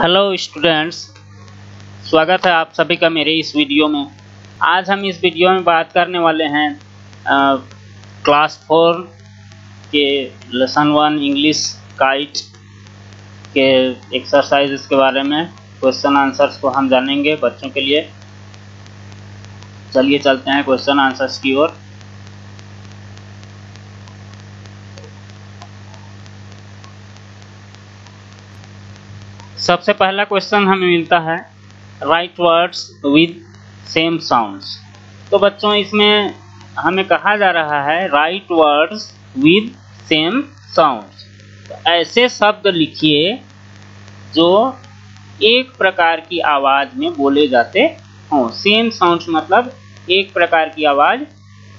Hello students, स्वागत है आप सभी का मेरे इस वीडियो में। आज हम इस वीडियो में बात करने वाले हैं क्लास 4 के लेसन 1 इंग्लिश काइट के एक्सरसाइज के बारे में। क्वेश्चन आंसर्स को हम जानेंगे बच्चों के लिए। चलिए चलते हैं क्वेश्चन आंसर्स की ओर। सबसे पहला क्वेश्चन हमें मिलता है right words with same sounds. तो बच्चों, इसमें हमें कहा जा रहा है right words with same sounds. तो ऐसे शब्द लिखिए जो एक प्रकार की आवाज में बोले जाते हों। सेम साउंड्स मतलब एक प्रकार की आवाज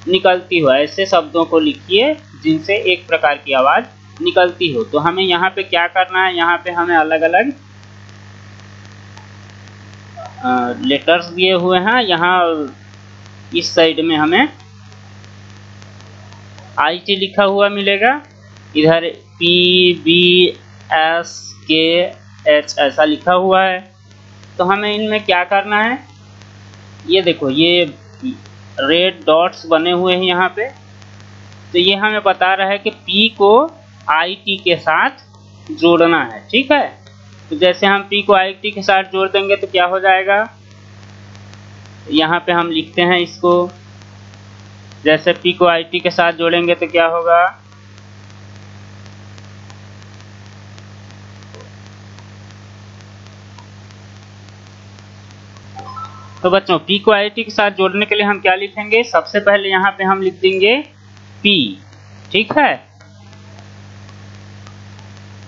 निकलती हो। ऐसे शब्दों को लिखिए जिनसे एक प्रकार की आवाज निकलती हो। तो हमें यहाँ पे क्या करना है, यहाँ पे हमें अलग अलग लेटर्स दिए हुए हैं। यहाँ इस साइड में हमें IT लिखा हुआ मिलेगा, इधर PBSKH ऐसा लिखा हुआ है। तो हमें इनमें क्या करना है, ये देखो ये रेड डॉट्स बने हुए हैं यहाँ पे। तो ये हमें बता रहा है कि P को IT के साथ जोड़ना है, ठीक है। तो जैसे हम P को IT के साथ जोड़ देंगे तो क्या हो जाएगा, यहाँ पे हम लिखते हैं इसको। जैसे P को IT के साथ जोड़ेंगे तो क्या होगा, तो बच्चों P को IT के साथ जोड़ने के लिए हम क्या लिखेंगे, सबसे पहले यहाँ पे हम लिख देंगे P, ठीक है।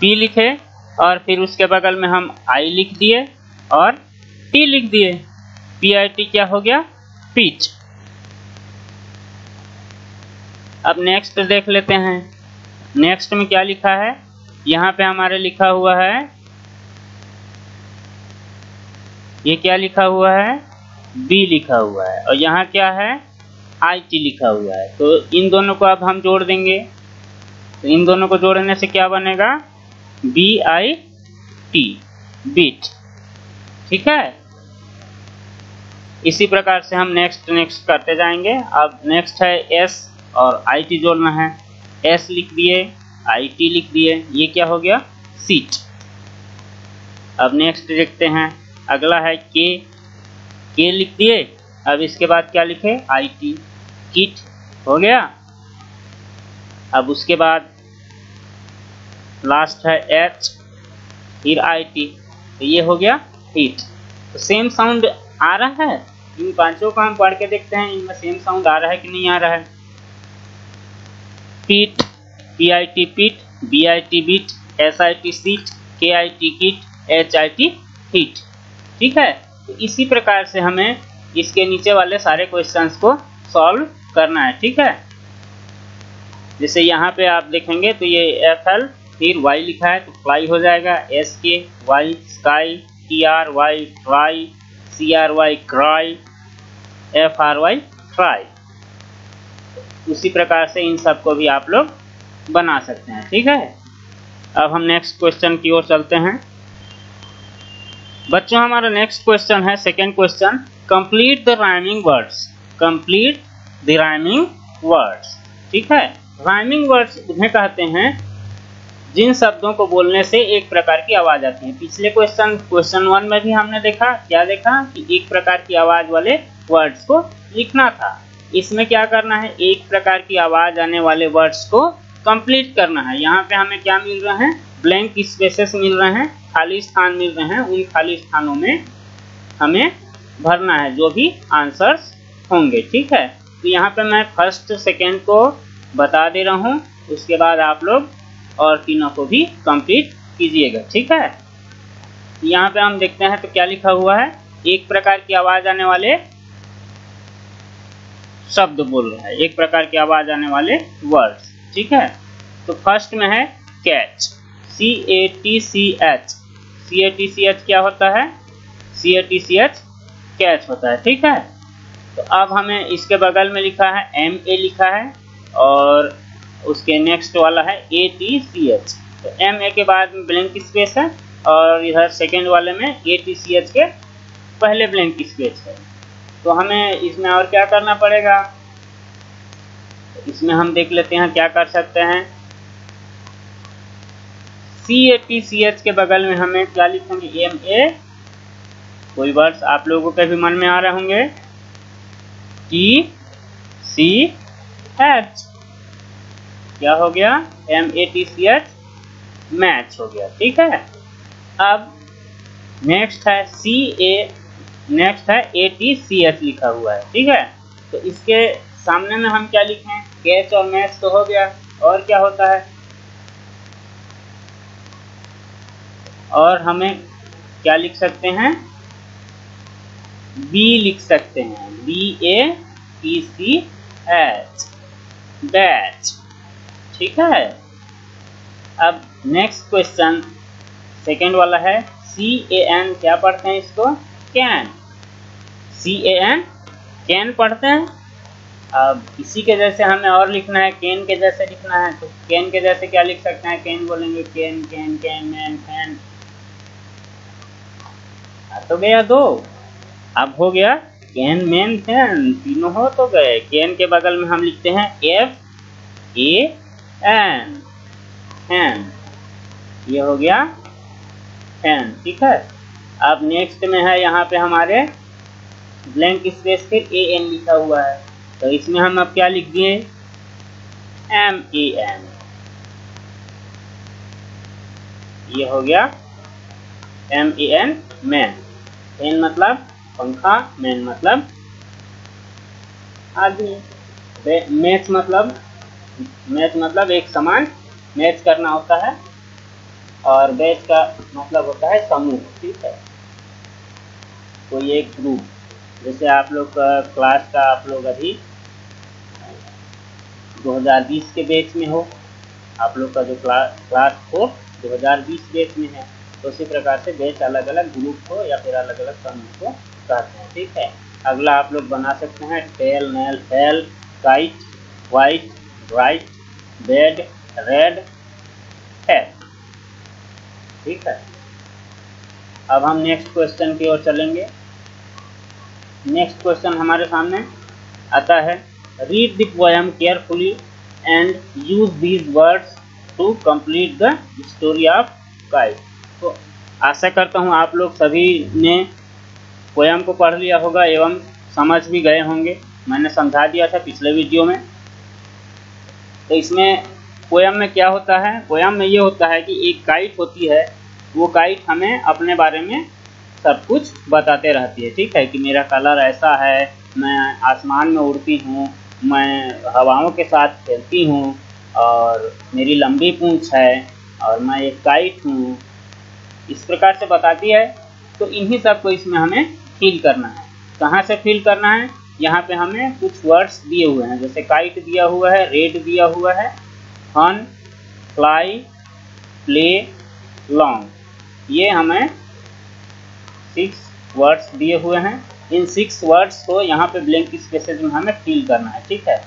P लिखे और फिर उसके बगल में हम I लिख दिए और T लिख दिए। PIT क्या हो गया, पिच। अब नेक्स्ट देख लेते हैं, नेक्स्ट में क्या लिखा है। यहाँ पे हमारे लिखा हुआ है, ये क्या लिखा हुआ है, B लिखा हुआ है, और यहाँ क्या है, IT लिखा हुआ है। तो इन दोनों को अब हम जोड़ देंगे। तो इन दोनों को जोड़ने से क्या बनेगा, BIT, बीट, ठीक है। इसी प्रकार से हम नेक्स्ट करते जाएंगे। अब नेक्स्ट है S और IT जोड़ना है। S लिख दिए, IT लिख दिए, ये क्या हो गया, सीट। अब नेक्स्ट देखते हैं, अगला है K लिख दिए। अब इसके बाद क्या लिखे, IT, किट हो गया। अब उसके बाद लास्ट है H, फिर IT, तो ये हो गया हिट। तो सेम साउंड आ रहा है। इन पांचों को हम पढ़ के देखते हैं इनमें सेम साउंड आ रहा है कि नहीं आ रहा है। पीट, PIT pit, BIT bit, SIT sit, KIT kit, HIT hit, ठीक है। तो इसी प्रकार से हमें इसके नीचे वाले सारे क्वेश्चंस को सॉल्व करना है, ठीक है। जैसे यहाँ पे आप देखेंगे तो ये FL फिर Y लिखा है तो फ्लाई हो जाएगा, SKY sky, TRY try, CRY cry, FRY try. उसी प्रकार से इन सब को भी आप लोग बना सकते हैं, ठीक है। अब हम नेक्स्ट क्वेश्चन की ओर चलते हैं। बच्चों, हमारा नेक्स्ट क्वेश्चन है second question, complete the rhyming words. Complete the rhyming words, ठीक है। राइमिंग वर्ड्स उन्हें कहते हैं जिन शब्दों को बोलने से एक प्रकार की आवाज आती है। पिछले क्वेश्चन 1 में भी हमने देखा, क्या देखा कि एक प्रकार की आवाज वाले वर्ड्स को लिखना था। इसमें क्या करना है, एक प्रकार की आवाज आने वाले वर्ड्स को कंप्लीट करना है। यहाँ पे हमें क्या मिल रहा है, ब्लैंक स्पेसेस मिल रहे हैं, खाली स्थान मिल रहे हैं। उन खाली स्थानों में हमें भरना है जो भी आंसर्स होंगे, ठीक है। तो यहाँ पे मैं फर्स्ट सेकेंड को बता दे रहा हूँ, उसके बाद आप लोग और तीनों को भी कंप्लीट कीजिएगा, ठीक है। यहाँ पे हम देखते हैं तो क्या लिखा हुआ है, एक प्रकार की आवाज आने वाले शब्द बोल रहा है, एक प्रकार की आवाज आने वाले वर्ड्स, ठीक है। तो फर्स्ट में है कैच, CATCH। CATCH क्या होता है, CATCH कैच होता है, ठीक है। तो अब हमें इसके बगल में लिखा है MA लिखा है और उसके नेक्स्ट वाला है ATCH। तो MA के बाद में ब्लैंक स्पेस है और इधर सेकेंड वाले में ATCH के पहले ब्लैंक स्पेस है। तो हमें इसमें और क्या करना पड़ेगा, इसमें हम देख लेते हैं क्या कर सकते हैं। CATCH के बगल में हमें क्या लिखेंगे, MA। कोई वर्ड्स आप लोगों के भी मन में आ रहे होंगे, TCH क्या हो गया, MATCH मैच हो गया। ठीक है, अब नेक्स्ट है ATCH लिखा हुआ है। ठीक है, तो इसके सामने में हम क्या लिखें, कैच और मैच तो हो गया, और क्या होता है, और हमें क्या लिख सकते हैं, B लिख सकते हैं, BATCH बैच। ठीक है, अब नेक्स्ट क्वेश्चन सेकेंड वाला है, CAN क्या पढ़ते हैं इसको, कैन, CAN पढ़ते हैं। अब इसी के जैसे हमें और लिखना है, कैन के जैसे लिखना है, तो कैन के जैसे क्या लिख सकते हैं, कैन बोलेंगे, can can can man can, तो गया दो, अब हो गया कैन मैन कैन, तीनों हो तो गए। कैन के बगल में हम लिखते हैं FAN, एन, ये हो गया एन। ठीक है, अब नेक्स्ट में है यहाँ पे हमारे ब्लैंक स्पेस पे AN लिखा हुआ है, तो इसमें हम अब क्या लिख दिए, MAN, ये हो गया MAN मैन, एन मतलब पंखा, मैन मतलब आदमी, मैच मतलब एक समान मैच करना होता है, और बैच का मतलब होता है समूह। ठीक है, कोई एक ग्रुप, जैसे आप लोग क्लास का, आप लोग अभी 2020 के बैच में हो, आप लोग का जो क्लास हो 2020 बैच में है, तो उसी प्रकार से बैच अलग अलग ग्रुप को या फिर अलग अलग समूह को कहते हैं। ठीक है, अगला आप लोग बना सकते हैं tail, nail, fail, kite, white, right, bed, red है। ठीक है, अब हम नेक्स्ट क्वेश्चन की ओर चलेंगे। नेक्स्ट क्वेश्चन हमारे सामने आता है, read the poem carefully and use these words to complete the story of kite. तो आशा करता हूँ आप लोग सभी ने पोएम को पढ़ लिया होगा एवं समझ भी गए होंगे। मैंने समझा दिया था पिछले वीडियो में। तो इसमें पोएम में क्या होता है, पोएम में ये होता है कि एक काइट होती है, वो काइट हमें अपने बारे में सब कुछ बताते रहती है। ठीक है, कि मेरा कलर ऐसा है, मैं आसमान में उड़ती हूँ, मैं हवाओं के साथ खेलती हूँ, और मेरी लंबी पूंछ है, और मैं एक काइट हूँ, इस प्रकार से बताती है। तो इन्हीं सब को इसमें हमें फील करना है। कहाँ से फील करना है, यहाँ पे हमें कुछ वर्ड्स दिए हुए हैं, जैसे काइट दिया हुआ है, रेड दिया हुआ है, Fun, fly, play, long, ये हमें 6 वर्ड्स दिए हुए हैं। इन 6 वर्ड्स को यहाँ पे ब्लैंक स्पेसेस में हमें फिल करना है। ठीक है,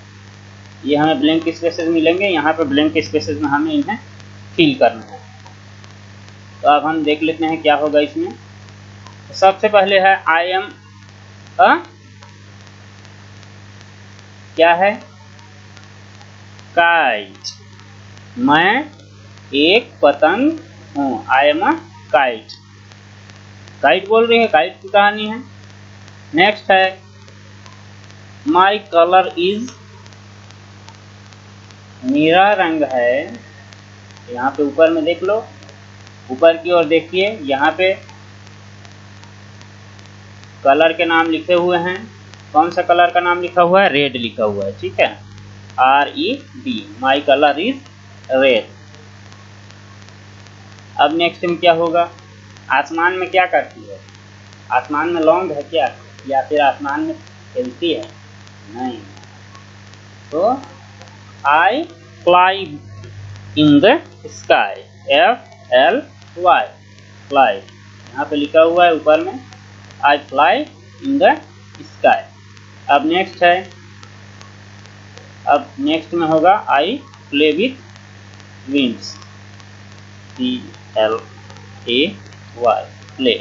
ये हमें ब्लैंक स्पेसेस मिलेंगे, यहाँ पे ब्लैंक स्पेसेस में हमें इन्हें फिल करना है। तो अब हम देख लेते हैं क्या होगा इसमें। सबसे पहले है आई एम अ, क्या है, काइट, मैं एक पतंग हूँ, I am a kite, kite बोल रही है, काइट की कहानी है। नेक्स्ट है माई कलर इज, मेरा रंग है, यहाँ पे ऊपर में देख लो, ऊपर की ओर देखिए, यहाँ पे कलर के नाम लिखे हुए हैं, कौन सा कलर का नाम लिखा हुआ है, रेड लिखा हुआ है। ठीक है, RED, my colour is red. अब नेक्स्ट में क्या होगा, आसमान में क्या करती है, आसमान में लॉन्ग है क्या, या फिर आसमान में खेलती है, नहीं। तो I fly in the sky, FLY fly, यहाँ पे लिखा हुआ है ऊपर में, I fly in the sky। अब नेक्स्ट है, अब नेक्स्ट में होगा I play with winds, PLA y play.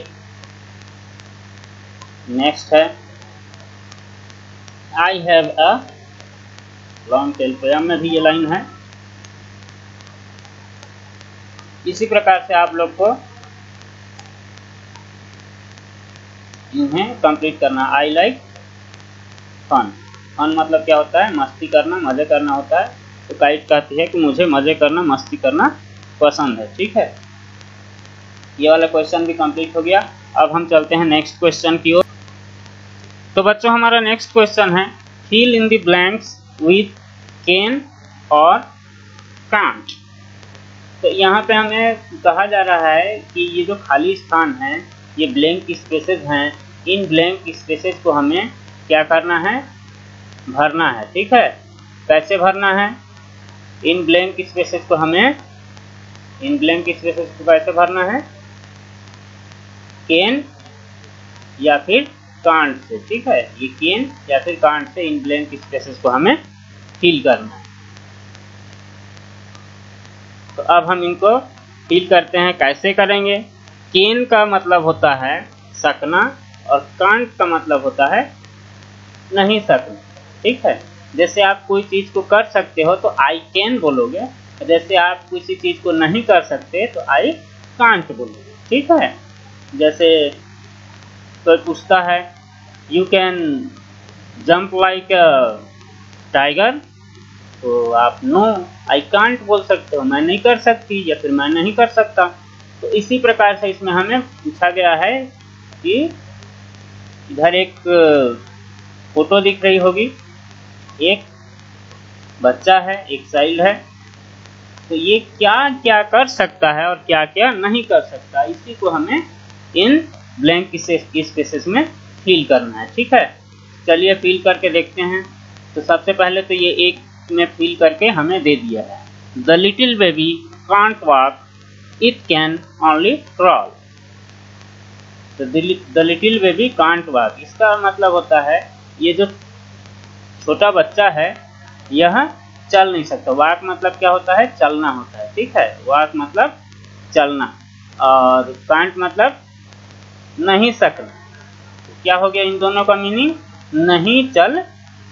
Next है I have a long tail, poem में भी ये लाइन है। इसी प्रकार से आप लोग को इन्हें कंप्लीट करना। आई लाइक फन, फन मतलब क्या होता है? मस्ती करना, मजे करना होता है। तो काइट कहती है कि मुझे मजे करना, मस्ती करना पसंद है। ठीक है, ये वाला क्वेश्चन भी कंप्लीट हो गया। अब हम चलते हैं नेक्स्ट क्वेश्चन की ओर। तो बच्चों हमारा नेक्स्ट क्वेश्चन है fill in the blanks with can और कांट। तो यहाँ पे हमें कहा जा रहा है कि ये जो खाली स्थान है, ये ब्लैंक स्पेसेस हैं, इन ब्लैंक स्पेसेस को हमें क्या करना है? भरना है। ठीक है, कैसे भरना है? इन ब्लैंक स्पेसेस को हमें, इन ब्लैंक स्पेसेस को कैसे भरना है? कैन या फिर कांट से। ठीक है, ये कैन या फिर can't say in blank spaces को हमें फिल करना है। तो अब हम इनको फिल करते हैं, कैसे करेंगे? कैन का मतलब होता है सकना और कांट का मतलब होता है नहीं सकना। ठीक है, जैसे आप कोई चीज़ को कर सकते हो तो आई कैन बोलोगे, जैसे आप किसी चीज़ को नहीं कर सकते तो आई कांट बोलोगे। ठीक है, जैसे कोई पूछता है you can jump like a tiger, तो आप नो आई कांट बोल सकते हो, मैं नहीं कर सकती या फिर मैं नहीं कर सकता। तो इसी प्रकार से इसमें हमें पूछा गया है कि इधर एक फोटो दिख रही होगी, एक बच्चा है, एक चाइल्ड है, तो ये क्या क्या कर सकता है और क्या क्या नहीं कर सकता, इसी को हमें इन ब्लैंक स्पेसेस में फिल करना है। ठीक है, चलिए फिल करके देखते हैं। तो सबसे पहले तो ये एक में फिल करके हमें दे दिया है the little baby can't walk it can only crawl. तो the little baby can't walk, इसका मतलब होता है ये जो छोटा बच्चा है यह चल नहीं सकता। वॉक मतलब क्या होता है? चलना होता है। ठीक है, वॉक मतलब चलना और कांट मतलब नहीं सकना। क्या हो गया इन दोनों का मीनिंग? नहीं चल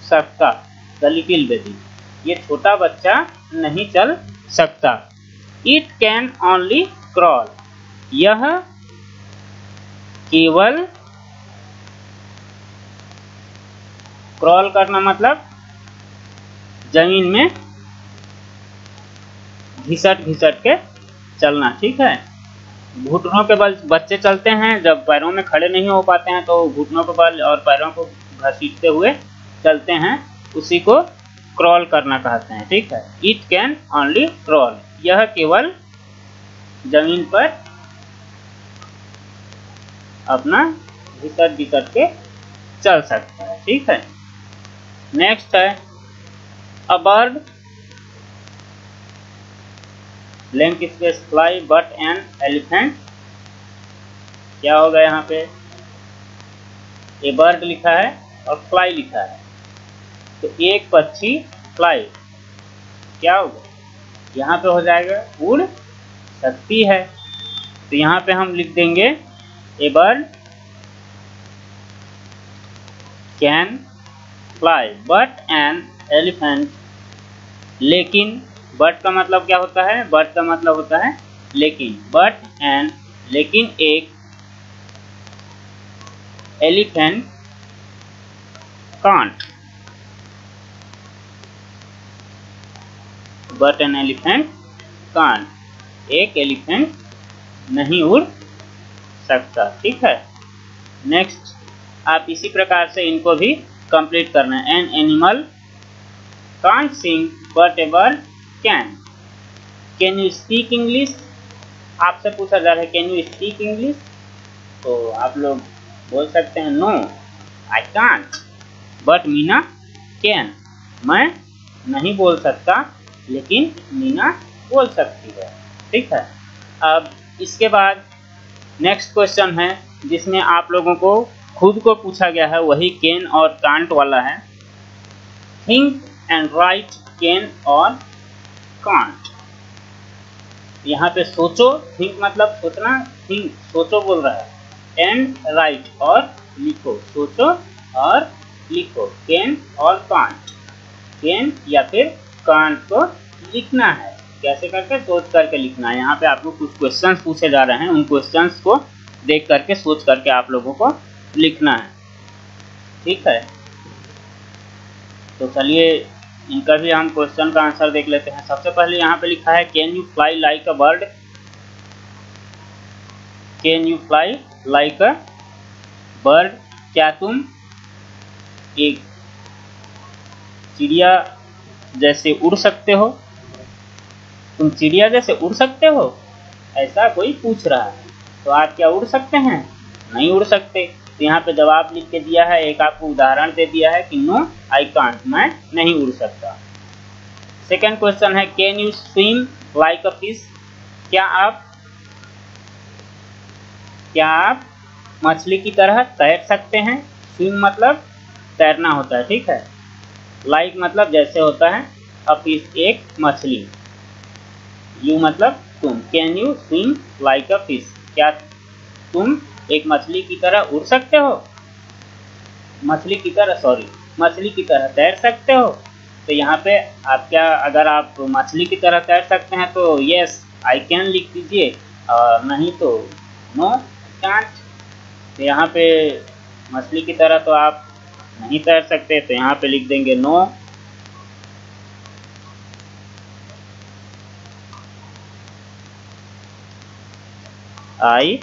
सकता। द लिटिल बेबी, ये छोटा बच्चा नहीं चल सकता। इट कैन ओनली क्रॉल, यह केवल, क्रॉल करना मतलब जमीन में घिसट घिसट के चलना। ठीक है, घुटनों के बल बच्चे चलते हैं, जब पैरों में खड़े नहीं हो पाते हैं तो घुटनों के बल और पैरों को घसीटते हुए चलते हैं, उसी को क्रॉल करना कहते हैं। ठीक है, इट कैन ओनली क्रॉल, यह केवल जमीन पर अपना घिसट घिसट के चल सकता है। ठीक है, नेक्स्ट है a bird blank space fly but an elephant. क्या होगा यहाँ पे? ए बर्ड लिखा है और फ्लाई लिखा है, तो एक पक्षी फ्लाई क्या होगा? यहाँ पे हो जाएगा उड़ सकती है, तो यहाँ पे हम लिख देंगे a bird can fly but an elephant. लेकिन बट का मतलब क्या होता है? बट का मतलब होता है लेकिन, बट एन लेकिन एक elephant can't, but an elephant can't, एक एलिफेंट नहीं उड़ सकता। ठीक है, नेक्स्ट आप इसी प्रकार से इनको भी कंप्लीट करना है। An animal can't sing but a bird can. Can you speak English? आपसे पूछा जा रहा है कैन यू स्पीक इंग्लिश, तो आप लोग बोल सकते हैं no I can't but Meena can, मैं नहीं बोल सकता लेकिन मीना बोल सकती है। ठीक है, अब इसके बाद नेक्स्ट क्वेश्चन है जिसमें आप लोगों को खुद को पूछा गया है, वही कैन और कांट वाला है। थिंक एंड राइट कैन और कांट। यहाँ पे सोचो, थिंक मतलब सोचना, थिंक, सोचो बोल रहा है, एंड राइट और लिखो, सोचो और लिखो, कैन और कांट, कैन या फिर कांट को लिखना है कैसे करके, सोच करके लिखना है। यहाँ पे आपको कुछ क्वेश्चंस पूछे जा रहे हैं, उन क्वेश्चंस को देख करके सोच करके आप लोगों को लिखना है, ठीक है। तो चलिए इनका भी हम क्वेश्चन का आंसर देख लेते हैं। सबसे पहले यहाँ पे लिखा है can you fly like a bird, can you fly like a bird, क्या तुम एक चिड़िया जैसे उड़ सकते हो, तुम चिड़िया जैसे उड़ सकते हो, ऐसा कोई पूछ रहा है। तो आप क्या उड़ सकते हैं, नहीं उड़ सकते। तो यहाँ पे जवाब लिख के दिया है, एक आपको उदाहरण दे दिया है कि नो आई कांट, मैं नहीं उड़ सकता। सेकंड क्वेश्चन है can you swim like a fish, क्या आप मछली की तरह तैर सकते हैं। स्विम मतलब तैरना होता है, ठीक है। लाइक मतलब जैसे होता है, अ फिश एक मछली, यू मतलब तुम, can you swim like a fish, क्या तुम एक मछली की तरह उड़ सकते हो, मछली की तरह तैर सकते हो। तो यहाँ पे आप क्या, अगर आप मछली की तरह तैर सकते हैं तो यस आई कैन लिख दीजिए, और नहीं तो नो कांट। तो यहाँ पे मछली की तरह तो आप नहीं तैर सकते, तो यहाँ पे लिख देंगे नो, आई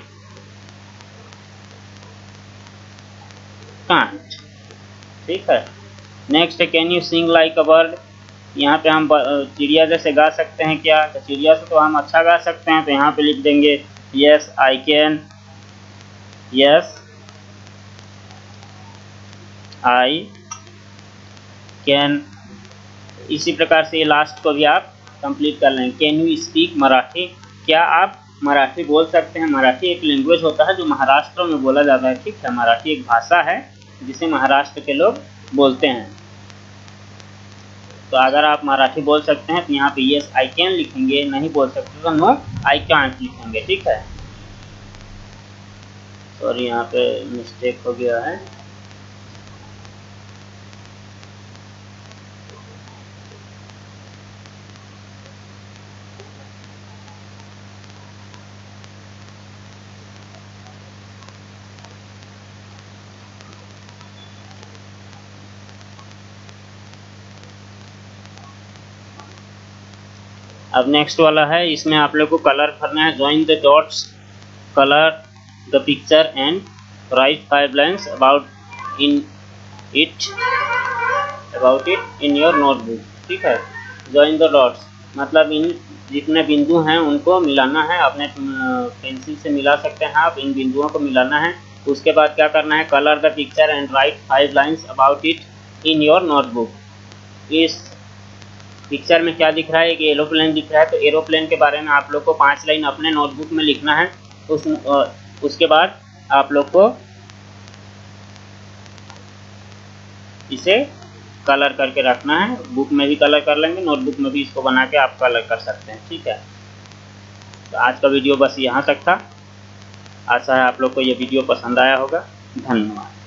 कांट, ठीक है। Next can you sing like a bird, यहाँ पे हम चिड़िया जैसे गा सकते हैं क्या, तो चिड़िया से तो हम अच्छा गा सकते हैं, तो यहाँ पे लिख देंगे yes I can, yes I can. इसी प्रकार से ये लास्ट को भी आप कंप्लीट कर लें। कैन यू स्पीक मराठी, क्या आप मराठी बोल सकते हैं। मराठी एक लैंग्वेज होता है जो महाराष्ट्र में बोला जाता है, ठीक है। मराठी एक भाषा है जिसे महाराष्ट्र के लोग बोलते हैं। तो अगर आप मराठी बोल सकते हैं तो यहाँ पे यस आई कैन लिखेंगे, नहीं बोल सकते तो नो आई कांट लिखेंगे, ठीक है। सॉरी यहाँ पे मिस्टेक हो गया है। अब नेक्स्ट वाला है, इसमें आप लोग को कलर करना है। Join the dots, colour the picture and write 5 lines about it in your notebook, ठीक है। ज्वाइन द डॉट्स मतलब इन जितने बिंदु हैं उनको मिलाना है, अपने पेंसिल से मिला सकते हैं आप, इन बिंदुओं को मिलाना है। उसके बाद क्या करना है, colour the picture and write 5 lines about it in your notebook. इस पिक्चर में क्या दिख रहा है, एक एरोप्लेन दिख रहा है, तो एरोप्लेन के बारे में आप लोग को 5 लाइन अपने नोटबुक में लिखना है। उसके बाद आप लोग को इसे कलर करके रखना है, बुक में भी कलर कर लेंगे, नोटबुक में भी इसको बना के आप कलर कर सकते हैं, ठीक है। तो आज का वीडियो बस यहाँ तक था, आशा है आप लोग को ये वीडियो पसंद आया होगा। धन्यवाद।